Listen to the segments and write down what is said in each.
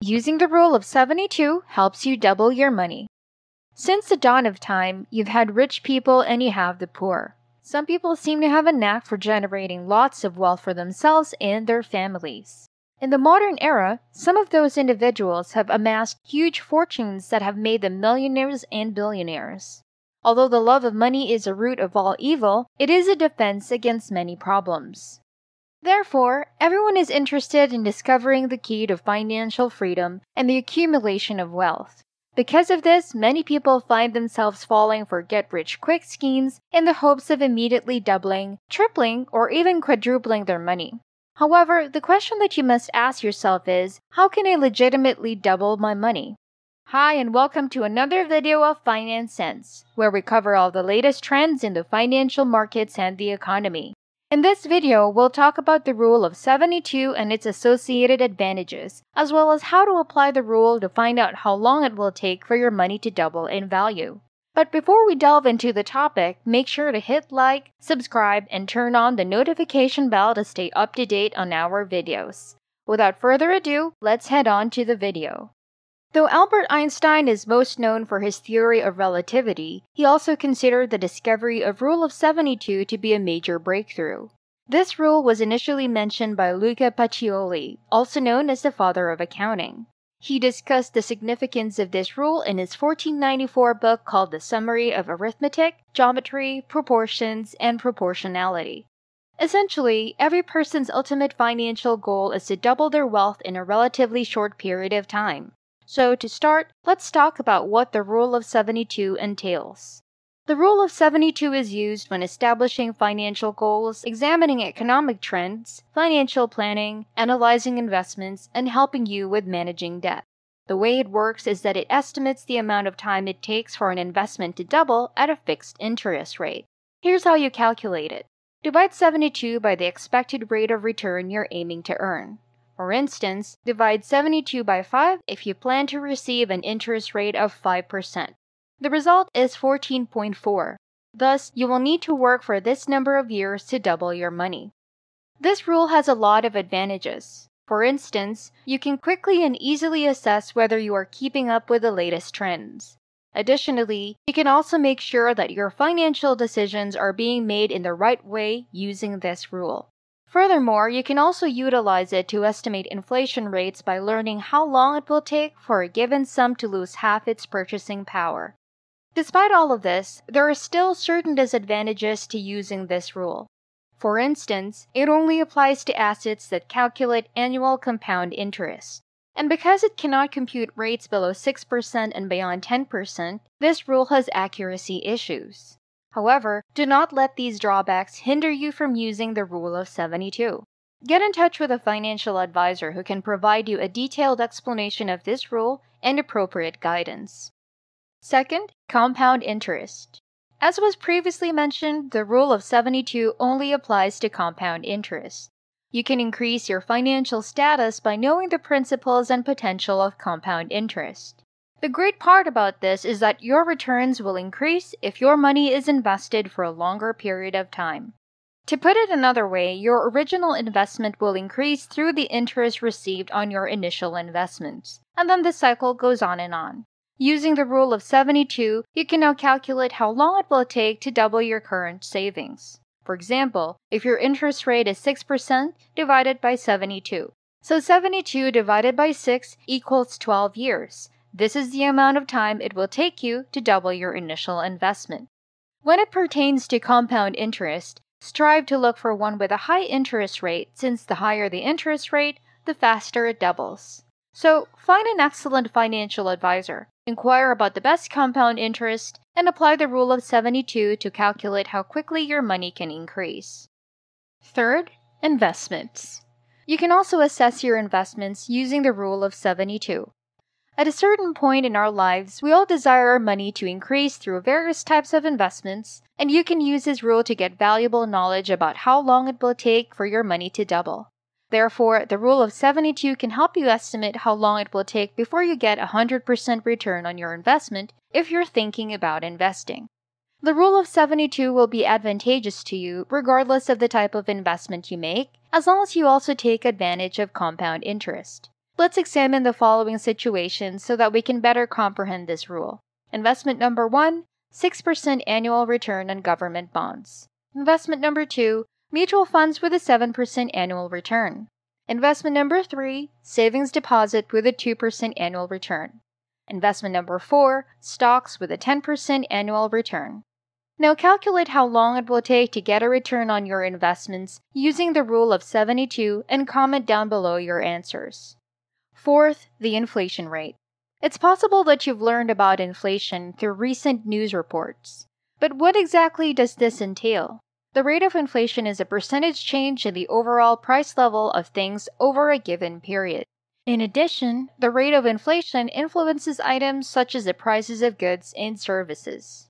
Using the rule of 72 helps you double your money. Since the dawn of time, you've had rich people and you have the poor. Some people seem to have a knack for generating lots of wealth for themselves and their families. In the modern era, some of those individuals have amassed huge fortunes that have made them millionaires and billionaires. Although the love of money is a root of all evil, it is a defense against many problems. Therefore, everyone is interested in discovering the key to financial freedom and the accumulation of wealth. Because of this, many people find themselves falling for get-rich-quick schemes in the hopes of immediately doubling, tripling, or even quadrupling their money. However, the question that you must ask yourself is, how can I legitimately double my money? Hi, and welcome to another video of FinanceSense, where we cover all the latest trends in the financial markets and the economy. In this video, we'll talk about the rule of 72 and its associated advantages, as well as how to apply the rule to find out how long it will take for your money to double in value. But before we delve into the topic, make sure to hit like, subscribe, and turn on the notification bell to stay up to date on our videos. Without further ado, let's head on to the video. Though Albert Einstein is most known for his theory of relativity, he also considered the discovery of Rule of 72 to be a major breakthrough. This rule was initially mentioned by Luca Pacioli, also known as the father of accounting. He discussed the significance of this rule in his 1494 book called The Summary of Arithmetic, Geometry, Proportions, and Proportionality. Essentially, every person's ultimate financial goal is to double their wealth in a relatively short period of time. So, to start, let's talk about what the Rule of 72 entails. The Rule of 72 is used when establishing financial goals, examining economic trends, financial planning, analyzing investments, and helping you with managing debt. The way it works is that it estimates the amount of time it takes for an investment to double at a fixed interest rate. Here's how you calculate it. Divide 72 by the expected rate of return you're aiming to earn. For instance, divide 72 by 5 if you plan to receive an interest rate of 5%. The result is 14.4. Thus, you will need to work for this number of years to double your money. This rule has a lot of advantages. For instance, you can quickly and easily assess whether you are keeping up with the latest trends. Additionally, you can also make sure that your financial decisions are being made in the right way using this rule. Furthermore, you can also utilize it to estimate inflation rates by learning how long it will take for a given sum to lose half its purchasing power. Despite all of this, there are still certain disadvantages to using this rule. For instance, it only applies to assets that calculate annual compound interest. And because it cannot compute rates below 6% and beyond 10%, this rule has accuracy issues. However, do not let these drawbacks hinder you from using the Rule of 72. Get in touch with a financial advisor who can provide you a detailed explanation of this rule and appropriate guidance. Second, compound interest. As was previously mentioned, the Rule of 72 only applies to compound interest. You can increase your financial status by knowing the principles and potential of compound interest. The great part about this is that your returns will increase if your money is invested for a longer period of time. To put it another way, your original investment will increase through the interest received on your initial investments, and then the cycle goes on and on. Using the Rule of 72, you can now calculate how long it will take to double your current savings. For example, if your interest rate is 6%, divide it by 72. So 72 divided by 6 equals 12 years. This is the amount of time it will take you to double your initial investment. When it pertains to compound interest, strive to look for one with a high interest rate, since the higher the interest rate, the faster it doubles. So, find an excellent financial advisor, inquire about the best compound interest, and apply the Rule of 72 to calculate how quickly your money can increase. Third, investments. You can also assess your investments using the Rule of 72. At a certain point in our lives, we all desire our money to increase through various types of investments, and you can use this rule to get valuable knowledge about how long it will take for your money to double. Therefore, the Rule of 72 can help you estimate how long it will take before you get 100% return on your investment if you're thinking about investing. The Rule of 72 will be advantageous to you regardless of the type of investment you make, as long as you also take advantage of compound interest. Let's examine the following situations so that we can better comprehend this rule. Investment number 1, 6% annual return on government bonds. Investment number 2, mutual funds with a 7% annual return. Investment number 3, savings deposit with a 2% annual return. Investment number 4, stocks with a 10% annual return. Now calculate how long it will take to get a return on your investments using the rule of 72 and comment down below your answers. Fourth, the inflation rate. It's possible that you've learned about inflation through recent news reports. But what exactly does this entail? The rate of inflation is a percentage change in the overall price level of things over a given period. In addition, the rate of inflation influences items such as the prices of goods and services.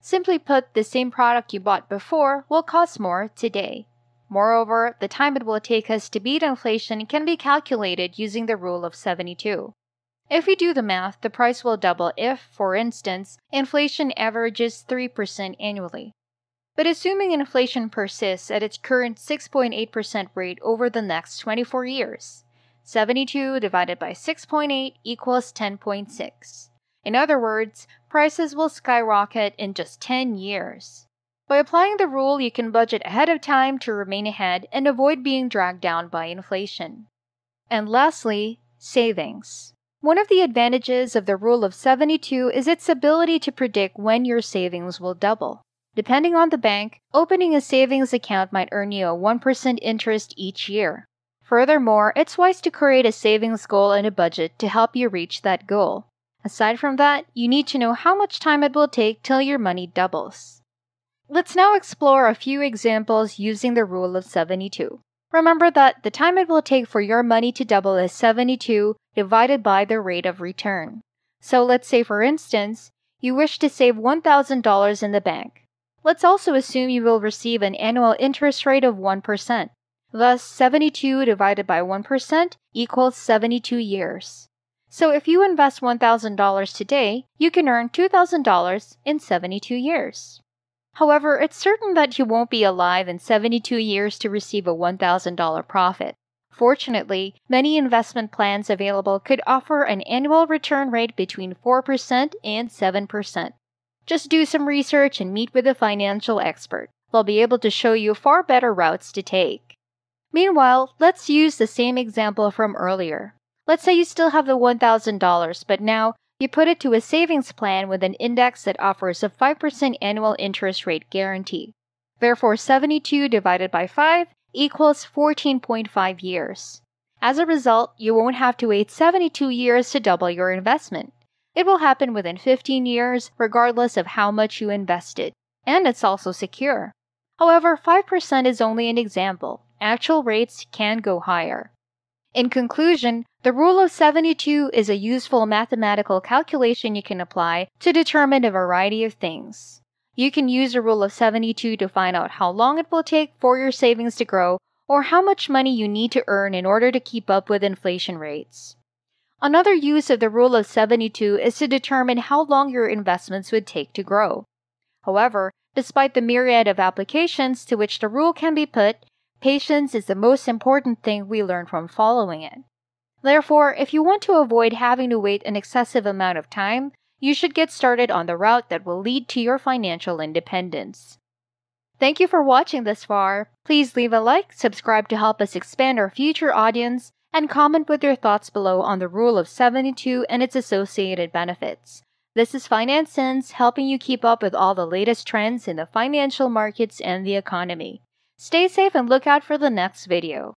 Simply put, the same product you bought before will cost more today. Moreover, the time it will take us to beat inflation can be calculated using the rule of 72. If we do the math, the price will double if, for instance, inflation averages 3% annually. But assuming inflation persists at its current 6.8% rate over the next 24 years, 72 divided by 6.8 equals 10.6. In other words, prices will skyrocket in just 10 years. By applying the rule, you can budget ahead of time to remain ahead and avoid being dragged down by inflation. And lastly, savings. One of the advantages of the rule of 72 is its ability to predict when your savings will double. Depending on the bank, opening a savings account might earn you a 1% interest each year. Furthermore, it's wise to create a savings goal and a budget to help you reach that goal. Aside from that, you need to know how much time it will take till your money doubles. Let's now explore a few examples using the rule of 72. Remember that the time it will take for your money to double is 72 divided by the rate of return. So let's say, for instance, you wish to save $1,000 in the bank. Let's also assume you will receive an annual interest rate of 1%. Thus, 72 divided by 1% equals 72 years. So if you invest $1,000 today, you can earn $2,000 in 72 years. However, it's certain that you won't be alive in 72 years to receive a $1,000 profit. Fortunately, many investment plans available could offer an annual return rate between 4% and 7%. Just do some research and meet with a financial expert. They'll be able to show you far better routes to take. Meanwhile, let's use the same example from earlier. Let's say you still have the $1,000, but now you put it to a savings plan with an index that offers a 5% annual interest rate guarantee. Therefore, 72 divided by 5 equals 14.5 years. As a result, you won't have to wait 72 years to double your investment. It will happen within 15 years, regardless of how much you invested. And it's also secure. However, 5% is only an example. Actual rates can go higher. In conclusion, the rule of 72 is a useful mathematical calculation you can apply to determine a variety of things. You can use the rule of 72 to find out how long it will take for your savings to grow or how much money you need to earn in order to keep up with inflation rates. Another use of the rule of 72 is to determine how long your investments would take to grow. However, despite the myriad of applications to which the rule can be put, patience is the most important thing we learn from following it. Therefore, if you want to avoid having to wait an excessive amount of time, you should get started on the route that will lead to your financial independence. Thank you for watching this far. Please leave a like, subscribe to help us expand our future audience, and comment with your thoughts below on the rule of 72 and its associated benefits. This is FinanceSense, helping you keep up with all the latest trends in the financial markets and the economy. Stay safe and look out for the next video.